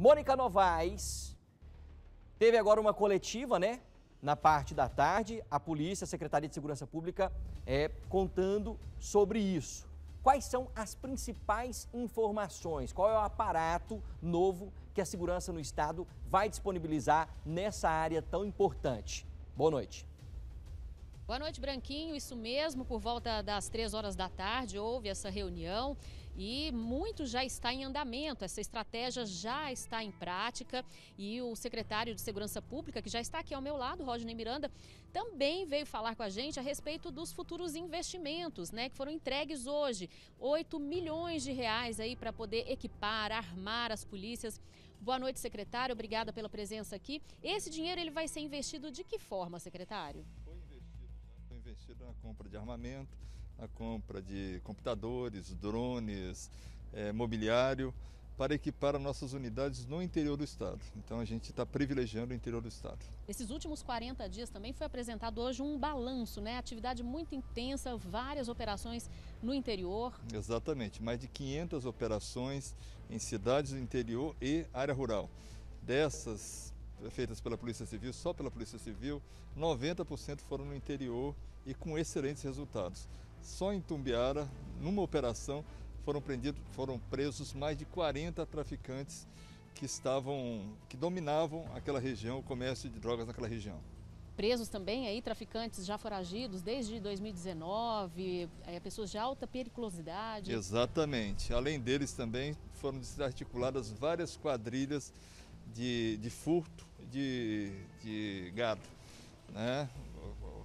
Mônica Novaes teve agora uma coletiva, né? Na parte da tarde, a Polícia, a Secretaria de Segurança Pública, contando sobre isso. Quais são as principais informações? Qual é o aparato novo que a segurança no Estado vai disponibilizar nessa área tão importante? Boa noite. Boa noite, Branquinho. Isso mesmo, por volta das 3 horas da tarde houve essa reunião. E muito já está em andamento, essa estratégia já está em prática e o secretário de Segurança Pública, que já está aqui ao meu lado, Rogério Miranda, também veio falar com a gente a respeito dos futuros investimentos, né, que foram entregues hoje, 8 milhões de reais aí para poder equipar, armar as polícias. Boa noite, secretário, obrigada pela presença aqui. Esse dinheiro ele vai ser investido de que forma, secretário? Foi investido na compra de armamento, a compra de computadores, drones, mobiliário, para equipar as nossas unidades no interior do Estado. Então a gente está privilegiando o interior do Estado. Esses últimos 40 dias também foi apresentado hoje um balanço, né? Atividade muito intensa, várias operações no interior. Exatamente, mais de 500 operações em cidades do interior e área rural. Dessas feitas pela Polícia Civil, só pela Polícia Civil, 90% foram no interior e com excelentes resultados. Só em Tumbiara, numa operação, foram presos mais de 40 traficantes que dominavam aquela região, o comércio de drogas naquela região. Presos também aí traficantes já foragidos desde 2019, pessoas de alta periculosidade. Exatamente. Além deles também foram desarticuladas várias quadrilhas de furto de gado, né?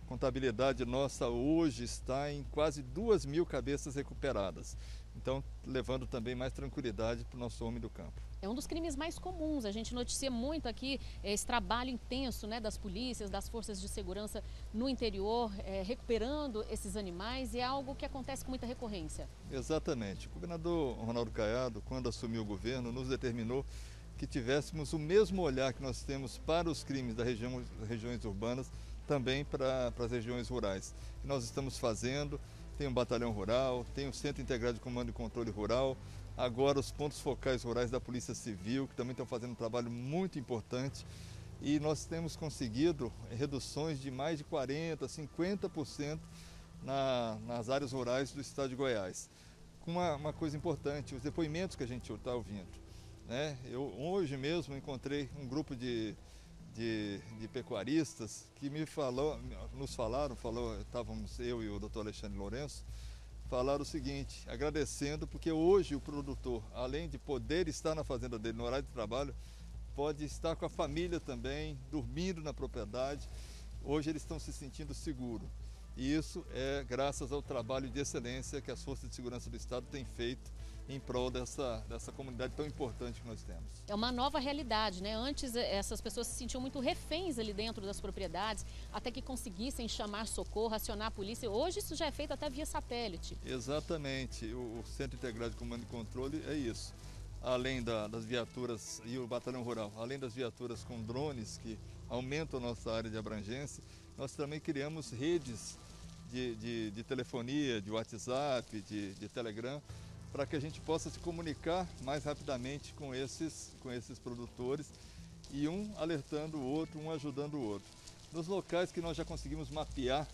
A contabilidade nossa hoje está em quase 2.000 cabeças recuperadas, então levando também mais tranquilidade para o nosso homem do campo. É um dos crimes mais comuns, a gente noticia muito aqui esse trabalho intenso, né, das polícias, das forças de segurança no interior, recuperando esses animais, e é algo que acontece com muita recorrência. Exatamente, o governador Ronaldo Caiado, quando assumiu o governo, nos determinou que tivéssemos o mesmo olhar que nós temos para os crimes das regiões urbanas, também para as regiões rurais. E nós estamos fazendo, tem um batalhão rural, tem um centro integrado de comando e controle rural, agora os pontos focais rurais da Polícia Civil, que também estão fazendo um trabalho muito importante, e nós temos conseguido reduções de mais de 40%, 50% nas áreas rurais do estado de Goiás. Com uma coisa importante, os depoimentos que a gente está ouvindo, né? Eu hoje mesmo encontrei um grupo de pecuaristas que nos falaram, estávamos eu e o doutor Alexandre Lourenço, falaram o seguinte, agradecendo, porque hoje o produtor, além de poder estar na fazenda dele no horário de trabalho, pode estar com a família também, dormindo na propriedade. Hoje eles estão se sentindo seguros. E isso é graças ao trabalho de excelência que as Forças de Segurança do Estado têm feito em prol dessa comunidade tão importante que nós temos. É uma nova realidade, né? Antes essas pessoas se sentiam muito reféns ali dentro das propriedades, até que conseguissem chamar socorro, acionar a polícia. Hoje isso já é feito até via satélite. Exatamente, o Centro Integrado de Comando e Controle é isso. Além das viaturas e o batalhão rural, além das viaturas com drones que aumentam a nossa área de abrangência, nós também criamos redes de telefonia, de WhatsApp, de Telegram, para que a gente possa se comunicar mais rapidamente com esses produtores, e um alertando o outro, um ajudando o outro. Nos locais que nós já conseguimos mapear,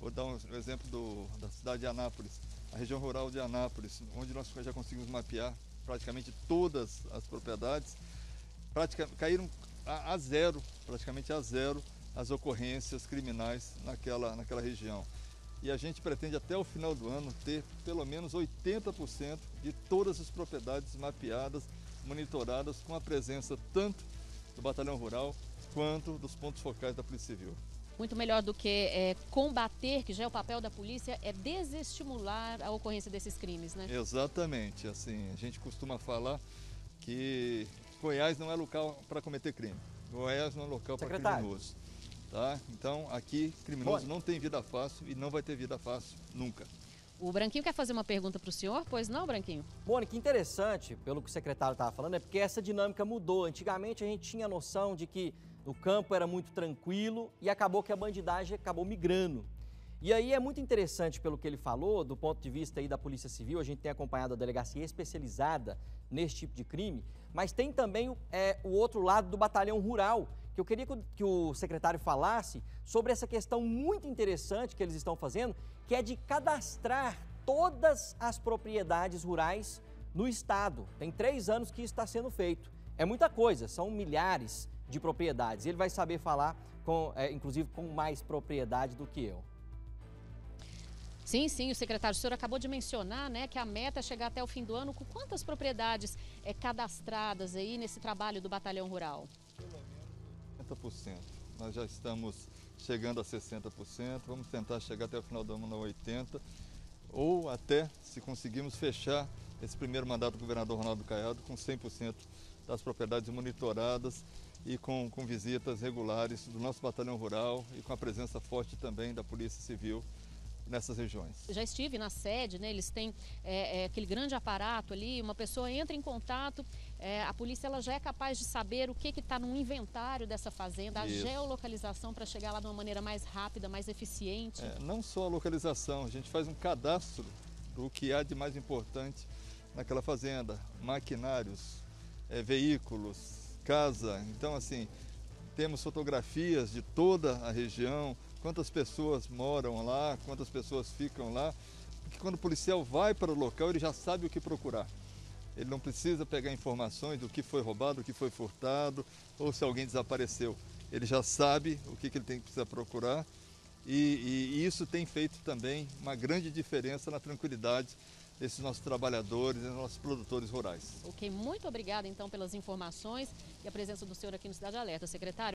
vou dar um exemplo da cidade de Anápolis, a região rural de Anápolis, onde nós já conseguimos mapear praticamente todas as propriedades, caíram praticamente a zero, as ocorrências criminais naquela região. E a gente pretende até o final do ano ter pelo menos 80% de todas as propriedades mapeadas, monitoradas, com a presença tanto do batalhão rural quanto dos pontos focais da Polícia Civil. Muito melhor do que combater, que já é o papel da polícia, é desestimular a ocorrência desses crimes, né? Exatamente, assim, a gente costuma falar que Goiás não é local para cometer crime, Goiás não é local para criminoso. Tá? Então, aqui, criminoso não tem vida fácil e não vai ter vida fácil nunca. O Branquinho quer fazer uma pergunta para o senhor? Pois não, Branquinho? Mônica, interessante, pelo que o secretário estava falando, é porque essa dinâmica mudou. Antigamente, a gente tinha a noção de que o campo era muito tranquilo e acabou que a bandidagem acabou migrando. E aí é muito interessante pelo que ele falou, do ponto de vista aí da Polícia Civil, a gente tem acompanhado a delegacia especializada nesse tipo de crime, mas tem também o outro lado do batalhão rural, que eu queria que o secretário falasse sobre essa questão muito interessante que eles estão fazendo, que é de cadastrar todas as propriedades rurais no estado. Tem 3 anos que isso está sendo feito. É muita coisa, são milhares de propriedades. Ele vai saber falar, inclusive, com mais propriedade do que eu. Sim, o secretário, o senhor acabou de mencionar, né, que a meta é chegar até o fim do ano com quantas propriedades cadastradas aí nesse trabalho do Batalhão Rural? Pelo menos 80%. Nós já estamos chegando a 60%, vamos tentar chegar até o final do ano a 80%, ou até, se conseguirmos fechar esse primeiro mandato do governador Ronaldo Caiado com 100% das propriedades monitoradas e com visitas regulares do nosso Batalhão Rural e com a presença forte também da Polícia Civil nessas regiões. Já estive na sede, né? Eles têm aquele grande aparato ali, uma pessoa entra em contato, a polícia ela já é capaz de saber o que está no inventário dessa fazenda, a geolocalização para chegar lá de uma maneira mais rápida, mais eficiente. Não só a localização, a gente faz um cadastro do que há de mais importante naquela fazenda, maquinários, veículos, casa, então assim, temos fotografias de toda a região, quantas pessoas moram lá, quantas pessoas ficam lá, porque quando o policial vai para o local, ele já sabe o que procurar. Ele não precisa pegar informações do que foi roubado, o que foi furtado, ou se alguém desapareceu. Ele já sabe o que ele precisa procurar e isso tem feito também uma grande diferença na tranquilidade desses nossos trabalhadores, dos nossos produtores rurais. Ok, muito obrigada então pelas informações e a presença do senhor aqui no Cidade Alerta, secretário.